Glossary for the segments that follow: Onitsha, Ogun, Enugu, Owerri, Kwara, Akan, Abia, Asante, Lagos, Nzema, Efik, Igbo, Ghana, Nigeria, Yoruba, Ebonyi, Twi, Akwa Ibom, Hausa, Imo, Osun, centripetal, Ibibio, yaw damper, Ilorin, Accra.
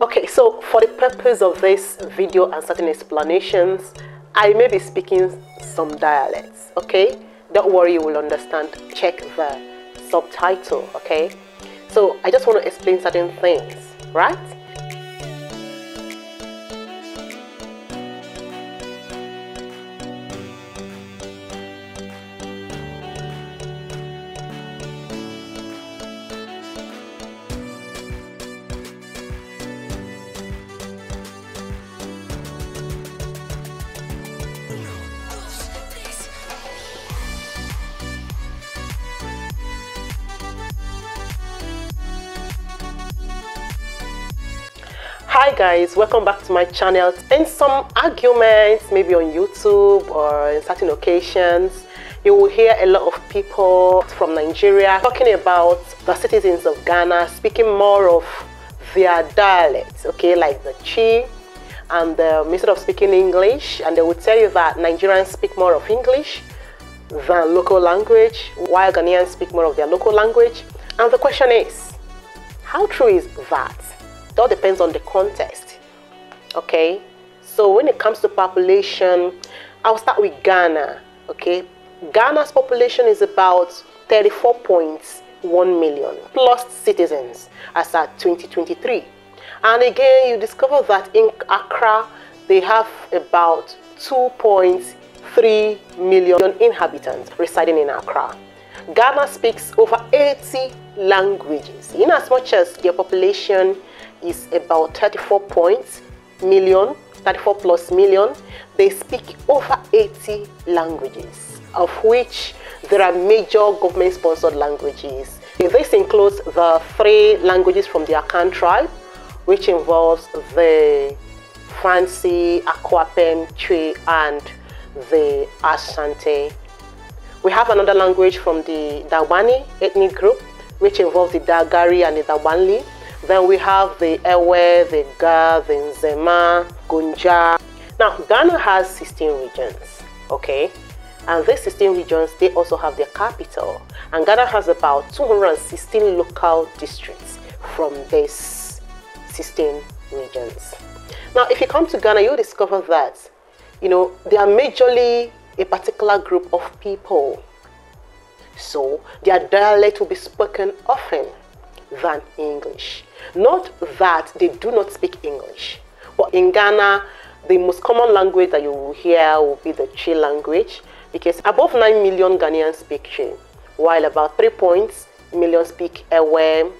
Okay, so for the purpose of this video and certain explanations, I may be speaking some dialects, okay? Don't worry, you will understand. Check the subtitle, okay? So I just want to explain certain things, right? Hi guys, welcome back to my channel. In some arguments, maybe on YouTube or in certain occasions, you will hear a lot of people from Nigeria talking about the citizens of Ghana speaking more of their dialects, okay, like the Twi and the method of speaking English, and they will tell you that Nigerians speak more of English than local language, while Ghanaians speak more of their local language. And the question is, how true is that? It all depends on the context, okay? So when it comes to population, I'll start with Ghana, okay? Ghana's population is about 34.1 million plus citizens as at 2023. And again, you discover that in Accra, they have about 2.3 million inhabitants residing in Accra. Ghana speaks over 80 languages, in as much as their population is about 34 plus million. They speak over 80 languages, of which there are major government-sponsored languages. This includes the three languages from the Akan tribe, which involves the Fansi, Akwapen, Twi, and the Asante. We have another language from the Dawani ethnic group, which involves the Dagari and the Dawanli. Then we have the Ewe, the Ga, the Nzema, Gunja. Now, Ghana has 16 regions, okay? And these 16 regions, they also have their capital. And Ghana has about 216 local districts from these 16 regions. Now, if you come to Ghana, you'll discover that, you know, they are majorly a particular group of people. So their dialect will be spoken often than English. Not that they do not speak English, but in Ghana, the most common language that you will hear will be the Twi language, because above 9 million Ghanaians speak Twi, while about 3 million speak Ewe,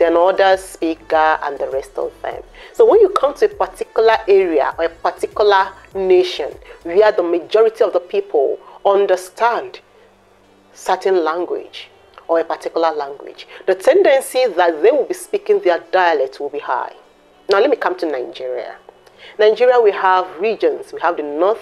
then others speak Ga, and the rest of them. So when you come to a particular area or a particular nation where the majority of the people understand certain language, or a particular language, the tendency that they will be speaking their dialect will be high. Now let me come to Nigeria. Nigeria, we have regions. We have the north,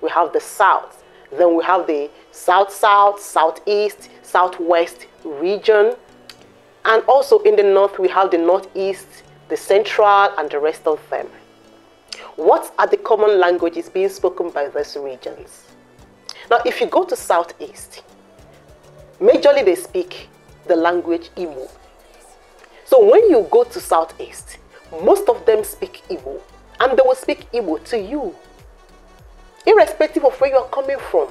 we have the south, then we have the south-south, southeast, southwest region, and also in the north we have the northeast, the central, and the rest of them. What are the common languages being spoken by these regions? Now if you go to southeast, majorly they speak the language Igbo. So when you go to southeast, most of them speak Igbo, and they will speak Igbo to you, irrespective of where you are coming from,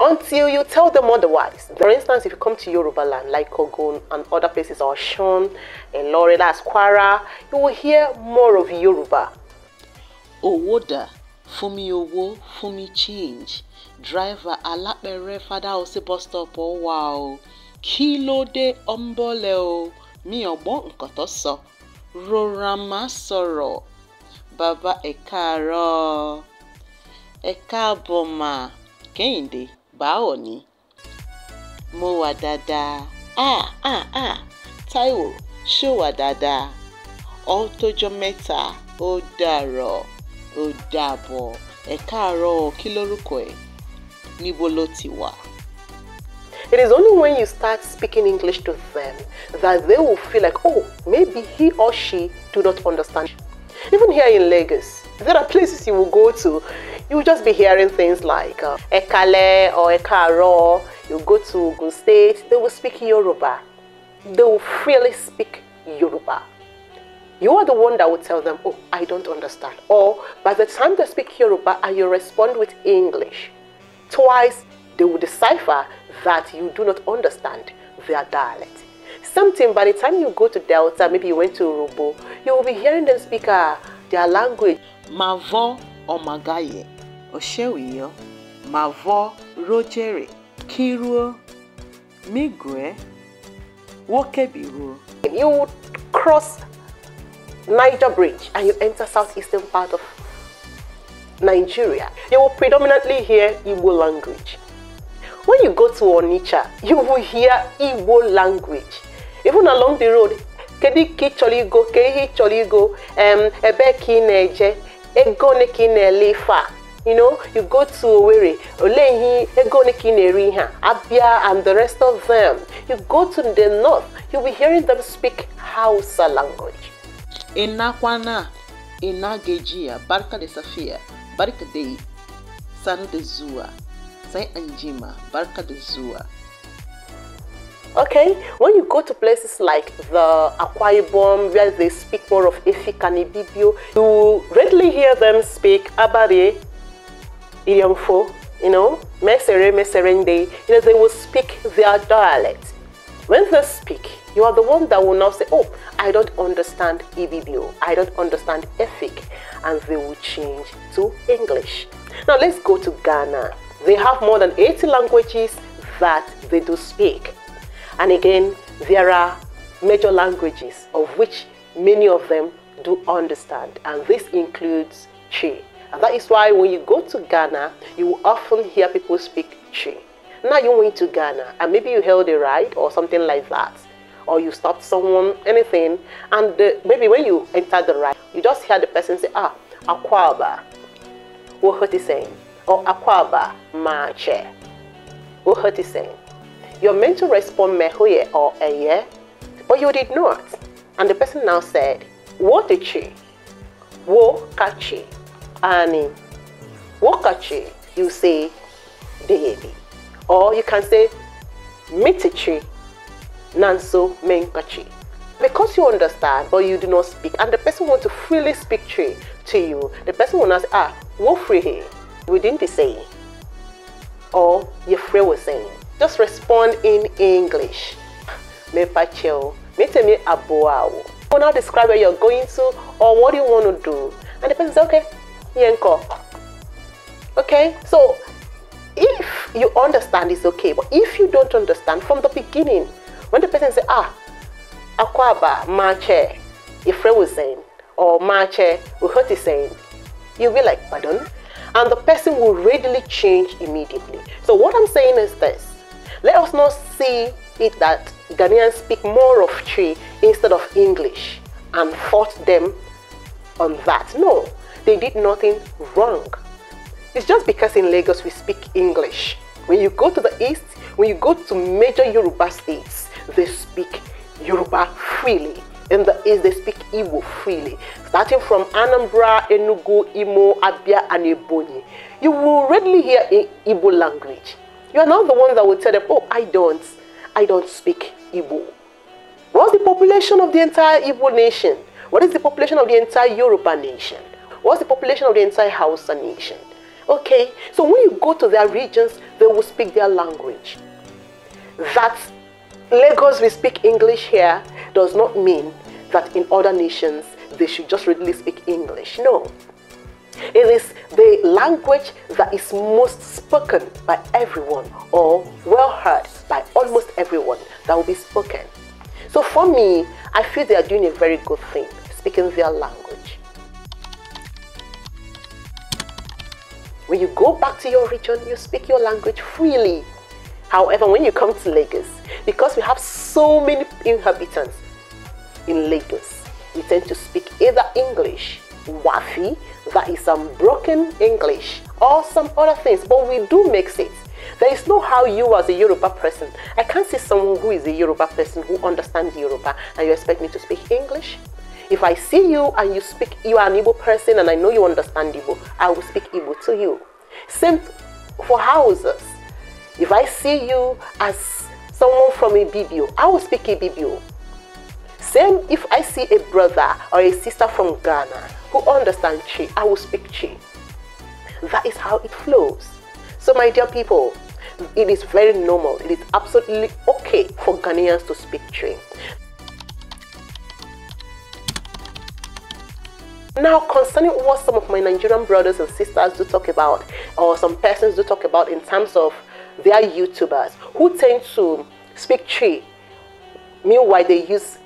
until you tell them otherwise. For instance, if you come to Yoruba land, like Kogon and other places, or Osun, Ilorin, that's Kwara, you will hear more of Yoruba. Owoda, Fumi Owo, Fumi Change. Driver alapere fada ose bus stop o wa o kilo de ombole o mi ogbon nkan to so rora ma soro baba ekaro ekaboma Kehinde bawo ni mo wa dada Taiwo so wa dada o tojo meta o daro o dabo ekaro kiloruko e. It is only when you start speaking English to them that they will feel like, oh, maybe he or she do not understand. Even here in Lagos, there are places you will go to, you will just be hearing things like Ekale or Ekaro. You go to Ogun State, they will speak Yoruba. They will freely speak Yoruba. you are the one that will tell them, oh, I don't understand. Or by the time they speak Yoruba and you respond with English, twice they will decipher that you do not understand their dialect. Something by the time you go to Delta, maybe you went to Urobo, you will be hearing them speak their language. Mavo Omagaye, Oshewiyo, Mavo Rojere, Kiruo, Migwe, Wokebiru. You would cross Niger Bridge and you enter southeastern part of Nigeria. You will predominantly hear Igbo language. When you go to Onitsha, you will hear Igbo language. Even along the road, Kediki Choligo, Kehi Choligo, Ebeki Neje, Egoneki Nelefa. You know, you go to Owerri, Olehi, Egoneki Neriha, Abia, and the rest of them. You go to the north, you'll be hearing them speak Hausa language. Inakwana, Inagejia, Barka de Safia, Barka de San de Zua, Sai Anjima, Barka de Zua. Okay, when you go to places like the Akwa Ibom, where they speak more of Efik and Ibibio, you readily hear them speak Abare, Iriamfo, you know, Mesere, Meserende. You know, they will speak their dialect. When they speak, you are the one that will now say, oh, I don't understand Ibibio, I don't understand Efik, and they will change to English. Now let's go to Ghana. They have more than 80 languages that they do speak. And again, there are major languages of which many of them do understand, and this includes Twi. And that is why when you go to Ghana, you will often hear people speak Twi. Now you went to Ghana and maybe you held a ride or something like that, or you stopped someone, anything, and maybe when you entered the ride, you just hear the person say, ah, Akwaba, Wohotiseng, or Akwaba, Mache, Wohotiseng. You're meant to respond mehoye or eye, but you did not. And the person now said, wotichi, wo kachi, ani, wo kachi, you say, baby. Or you can say, mitichi, nanso menkachi. Because you understand, but you do not speak, and the person wants to freely speak to you, the person will not say, ah, wo free, we didn't say, or you free was saying. Just respond in English. Mepacheo, meteme aboao. You now describe where you're going to or what you want to do. And the person says, okay, yenko. Okay, so if you understand, it's okay. But if you don't understand from the beginning, when the person says, ah, akwaba, mache, ifre was saying, or mache, uhoti saying, you'll be like, pardon? And the person will readily change immediately. So what I'm saying is this. Let us not see it that Ghanaians speak more of Twi instead of English and fault them on that. No, they did nothing wrong. It's just because in Lagos we speak English. When you go to the east, when you go to major Yoruba states, they speak Yoruba freely. In the east, they speak Igbo freely. Starting from Anambra, Enugu, Imo, Abia, and Ebonyi, you will readily hear Igbo language. You are not the one that will tell them, oh, I don't speak Igbo. What's the population of the entire Igbo nation? What is the population of the entire Yoruba nation? What's the population of the entire Hausa nation? Okay, so when you go to their regions, they will speak their language. That's Lagos, we speak English here, does not mean that in other nations they should just readily speak English. No. It is the language that is most spoken by everyone or well heard by almost everyone that will be spoken. So for me, I feel they are doing a very good thing, speaking their language. When you go back to your region, you speak your language freely. However, when you come to Lagos, because we have so many inhabitants in Lagos, we tend to speak either English, Wafi, that is some broken English, or some other things, but we do mix it. There is no how you as a Yoruba person, I can't see someone who is a Yoruba person who understands Yoruba and you expect me to speak English. If I see you and you speak, you are an Igbo person and I know you understand Igbo, I will speak Igbo to you. Same for houses. If I see you as someone from Ibibio, I will speak Ibibio. Same if I see a brother or a sister from Ghana who understands Chi, I will speak Chi. That is how it flows. So my dear people, it is very normal, it is absolutely okay for Ghanaians to speak Chi. Now, concerning what some of my Nigerian brothers and sisters do talk about, or some persons do talk about in terms of their YouTubers who tend to speak Chi, meanwhile they use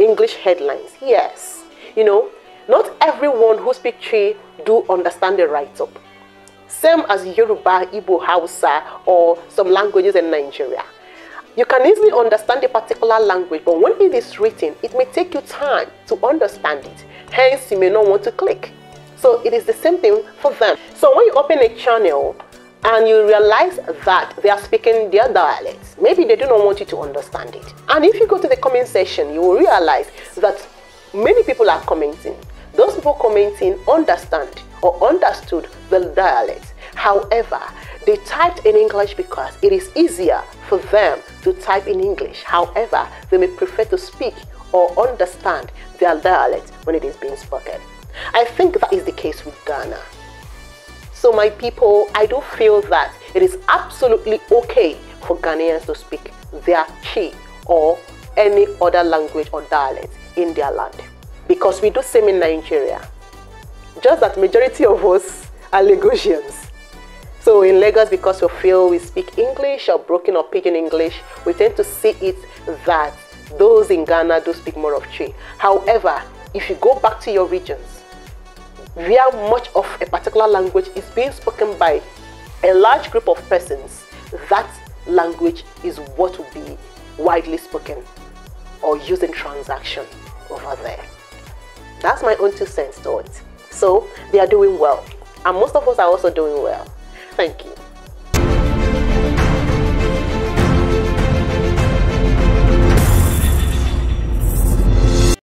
English headlines. Yes, you know, not everyone who speaks Chi do understand the write-up. Same as Yoruba, Igbo, Hausa, or some languages in Nigeria. You can easily understand a particular language, but when it is written, it may take you time to understand it. Hence, you may not want to click. So it is the same thing for them. So when you open a channel and you realize that they are speaking their dialects, maybe they do not want you to understand it. And if you go to the comment section, you will realize that many people are commenting. Those people commenting understand or understood the dialect. However, they typed in English because it is easier for them to type in English. However, they may prefer to speak or understand their dialect when it is being spoken. I think that is the case with Ghana. So my people, I do feel that it is absolutely okay for Ghanaians to speak their Chi or any other language or dialect in their land, because we do same in Nigeria. Just that majority of us are Lagosians. So in Lagos, because we feel we speak English or broken or pidgin English, we tend to see it that those in Ghana do speak more of Chi. However, if you go back to your regions, where much of a particular language is being spoken by a large group of persons, that language is what will be widely spoken or used in transaction over there. That's my own 2 cents to it. So they are doing well, and most of us are also doing well. Thank you.